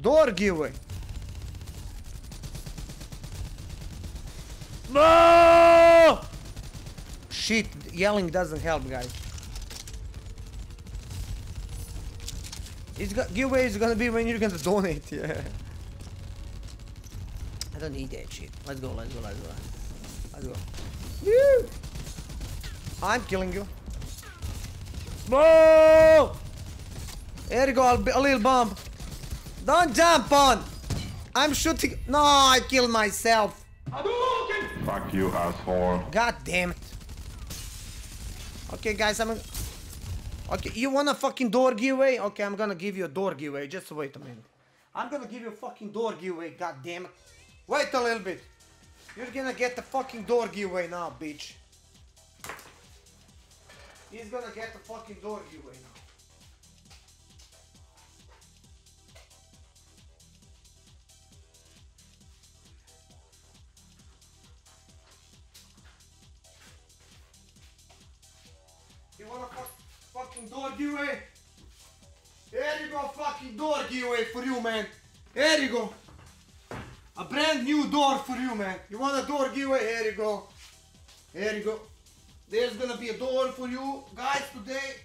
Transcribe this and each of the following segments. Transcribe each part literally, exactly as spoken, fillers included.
Дорги вы! No! Shit, yelling doesn't help, guys. It's got giveaway is gonna be when you're gonna donate, yeah. I don't need that shit. Let's go, let's go, let's go. Let's go. Woo! I'm killing you. No! There you go, a little bump. Don't jump on! I'm shooting. No, I killed myself. Hadouken! Fuck you, asshole. God damn it. Okay, guys, I'm. Okay, you want a fucking door giveaway? Okay, I'm gonna give you a door giveaway. Just wait a minute. I'm gonna give you a fucking door giveaway, god damn it. Wait a little bit. You're gonna get the fucking door giveaway now, bitch. He's gonna get the fucking door giveaway now. You wanna fuck, fucking door giveaway? There you go, fucking door giveaway for you, man. There you go. A brand new door for you, man. You want a door giveaway? Here you go. Here you go. There's gonna be a door for you. Guys, today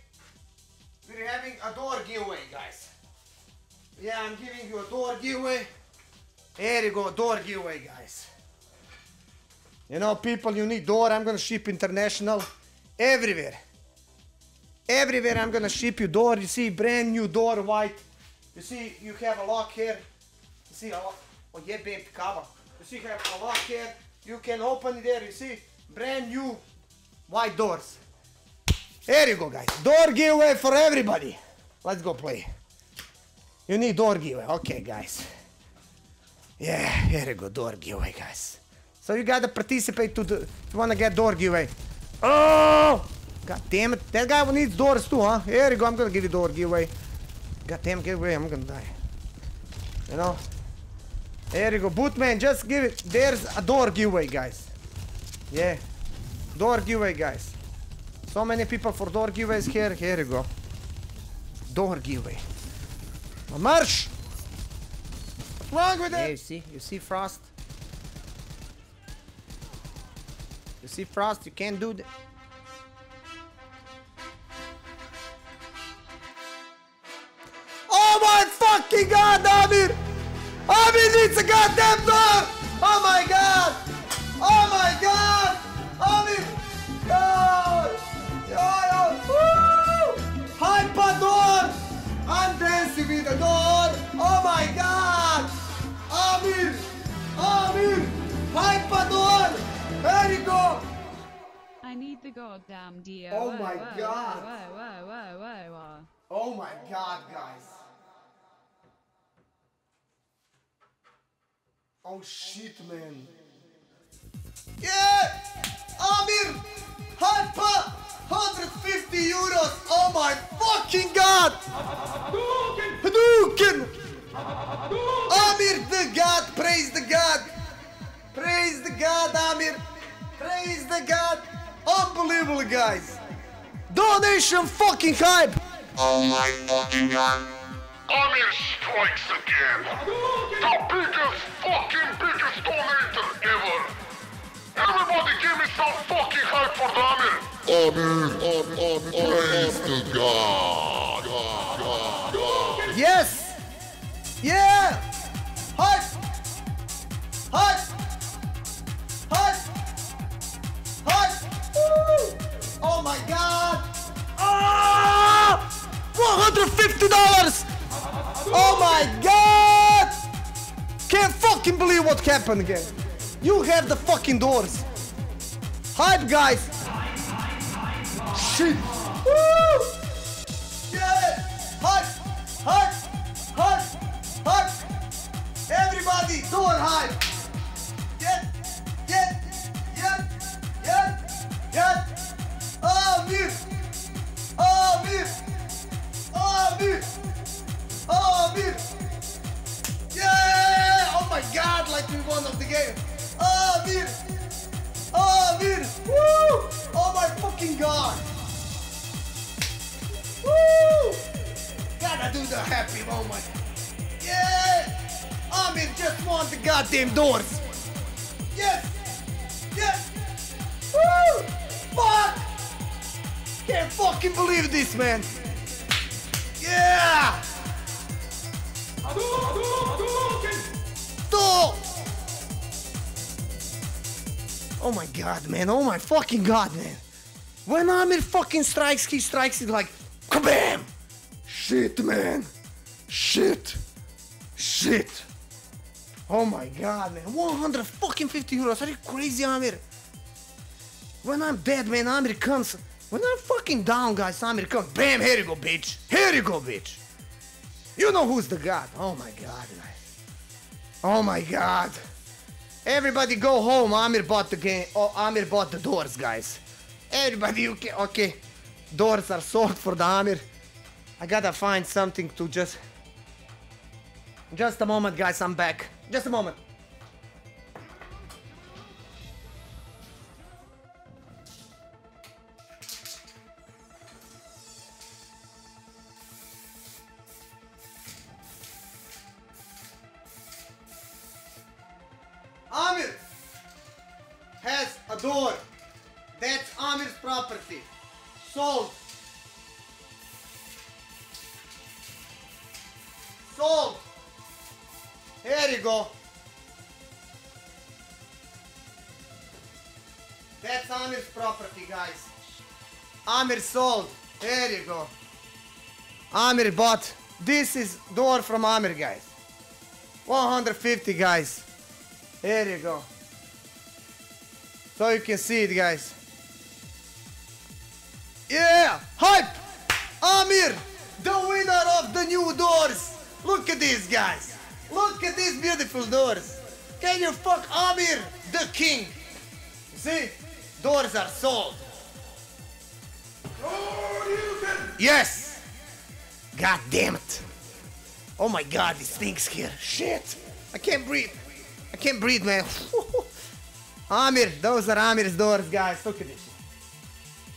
we're having a door giveaway, guys. Yeah, I'm giving you a door giveaway. Here you go, door giveaway, guys. You know, people, you need door. I'm gonna ship international. Everywhere. Everywhere I'm gonna ship you door. You see, brand new door, white. You see, you have a lock here. You see, a lock. Oh yeah, babe, cover. You see, you have a lock here. You can open it there, you see. Brand new white doors. There you go, guys. Door giveaway for everybody. Let's go play. You need door giveaway. Okay, guys. Yeah, here you go, door giveaway, guys. So you gotta participate to the... If you wanna get door giveaway. Oh! God damn it. That guy needs doors too, huh? Here you go. I'm gonna give you door giveaway. God damn, give away. I'm gonna die. You know? There you go. Bootman, just give it. There's a door giveaway, guys. Yeah. Door giveaway, guys. So many people for door giveaways here. Here you go. Door giveaway. March! What's wrong with it? Yeah, you see? You see Frost? You see Frost? You can't do that. Oh my fucking god, Amir! Amir needs a goddamn door! Oh my god! Oh my god! Amir! Yo! Yo, yo! Woo! Hype a door! I'm dancing with the door! Oh my god! Amir! Amir! Hype a door! There you go! I need the goddamn deal. Oh my god! Oh my god, guys! Oh shit, man. Yeah! Amir! Hyper! one hundred fifty euros! Oh my fucking god! Hadouken! Hadouken! Amir the god! Praise the god! Praise the god, Amir! Praise the god! Unbelievable, guys! Donation fucking hype! Oh my fucking god! Amir strikes again! The biggest fucking biggest donator ever! Everybody give me some fucking hype for the Amir! Amir, Amir, praise to God. God, God, God! Yes! Yeah! Hype! Hype! Hype! Hype! Woo! Oh my god! Ah! one hundred fifty dollars! Oh my god! Can't fucking believe what happened again. You have the fucking doors. Hype, guys. Shit. Woo! Yeah! Hype! Hype! Hype! Hype! Everybody, door hype! Yeah! Yeah! Yeah! Yeah! Yeah! Oh, Amir! Oh, Amir! Oh, Amir! Oh, Amir! Yeah! Oh my god, like we won of the game! Oh, Amir! Oh, Amir! Woo! Oh my fucking god! Woo! Gotta do the happy moment! Yeah! Amir just won the goddamn doors. Yes! Yes! Woo! Fuck! Can't fucking believe this, man. Yeah! Two! Oh my god, man. Oh my fucking god, man. When Amir fucking strikes, he strikes it like kabam! Shit, man. Shit. Shit. Oh my god, man. one hundred fucking fifty euros. Are you crazy, Amir? When I'm dead, man, Amir comes. When I'm fucking down, guys, Amir comes. Bam! Here you go, bitch. Here you go, bitch. You know who's the god. Oh my god, man. Oh my god. Everybody go home. Amir bought the game. Oh, Amir bought the doors, guys. Everybody, okay, okay. Doors are sold for the Amir. I gotta find something to just... Just a moment, guys, I'm back. Just a moment. Amir has a door. That's Amir's property. Sold. Sold. Here you go. That's Amir's property, guys. Amir sold. Here you go. Amir bought. This is door from Amir, guys. one hundred fifty, guys. Here you go. So you can see it, guys. Yeah! Hype! Amir, the winner of the new doors. Look at these guys. Look at these beautiful doors. Can you fuck Amir, the king? See? Doors are sold. Yes! God damn it. Oh my god, this thing's here. Shit! I can't breathe. I can't breathe, man. Amir, those are Amir's doors, guys. Look at this.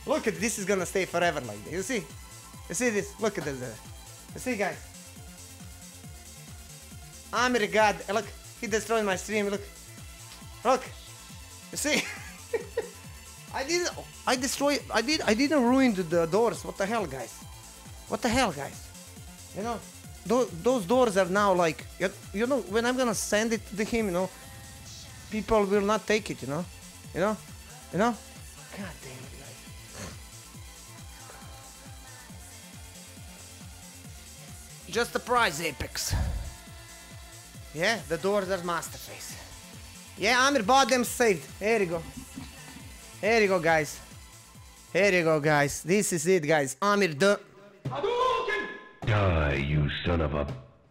Look at this. Is gonna stay forever like this. You see? You see this? Look at this. You see, guys? Amir, god, look, he destroyed my stream. Look, look. You see? I didn't. I destroyed. I did. I didn't ruin the, the doors. What the hell, guys? What the hell, guys? You know. Those doors are now like, you know, when I'm gonna send it to him, you know, people will not take it, you know, you know, you know. God damn it, guys. Just the prize, Apex. Yeah, the doors are masterpiece. Yeah, Amir bought them, saved. Here you go. Here you go, guys. Here you go, guys. This is it, guys. Amir the. Die, you son of a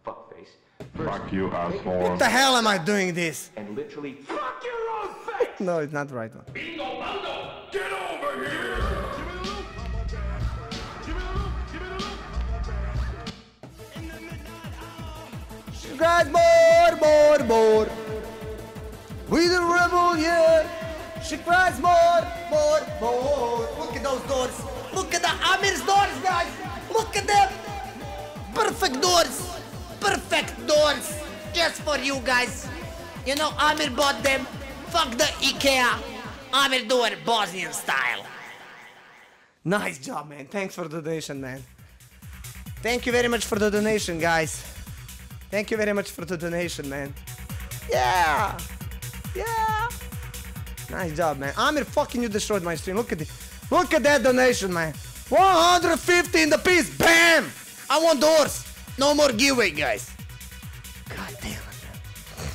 fuckface. Fuck you, asshole. What the hell am I doing this? And literally fuck your own face. No, it's not right one. Bingo, Baldo, get over here. Give me the loop. Give me the loop. Give me the loop. You guys, more, more, more. We the rebel, yeah. She cries more, more, more. Look at those doors. Look at the Amir's doors, guys. Look at them. Perfect doors! Perfect doors! Just for you guys! You know, Amir bought them! Fuck the IKEA! Amir do it Bosnian style! Nice job, man! Thanks for the donation, man! Thank you very much for the donation, guys! Thank you very much for the donation, man! Yeah! Yeah! Nice job, man! Amir, fucking you destroyed my stream! Look at it! Look at that donation, man! one hundred fifty in the piece! BAM! I want doors! No more giveaway, guys! God damn it, man.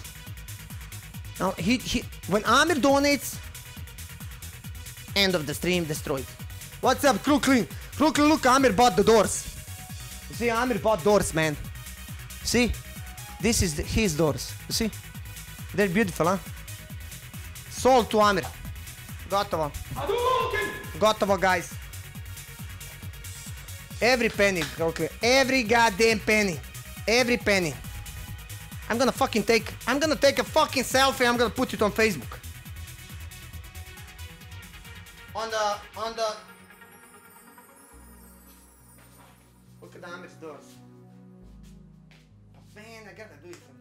Now, he, he, when Amir donates... End of the stream, destroyed. What's up, Crooklin? Crooklin, look, Amir bought the doors. You see, Amir bought doors, man. See? This is the, his doors, you see? They're beautiful, huh? Sold to Amir. Gotovo. Gotovo, guys. Every penny, okay. Every goddamn penny. Every penny. I'm gonna fucking take... I'm gonna take a fucking selfie. I'm gonna put it on Facebook. On the... On the... Look at the Amir's doors. Man, I gotta do it.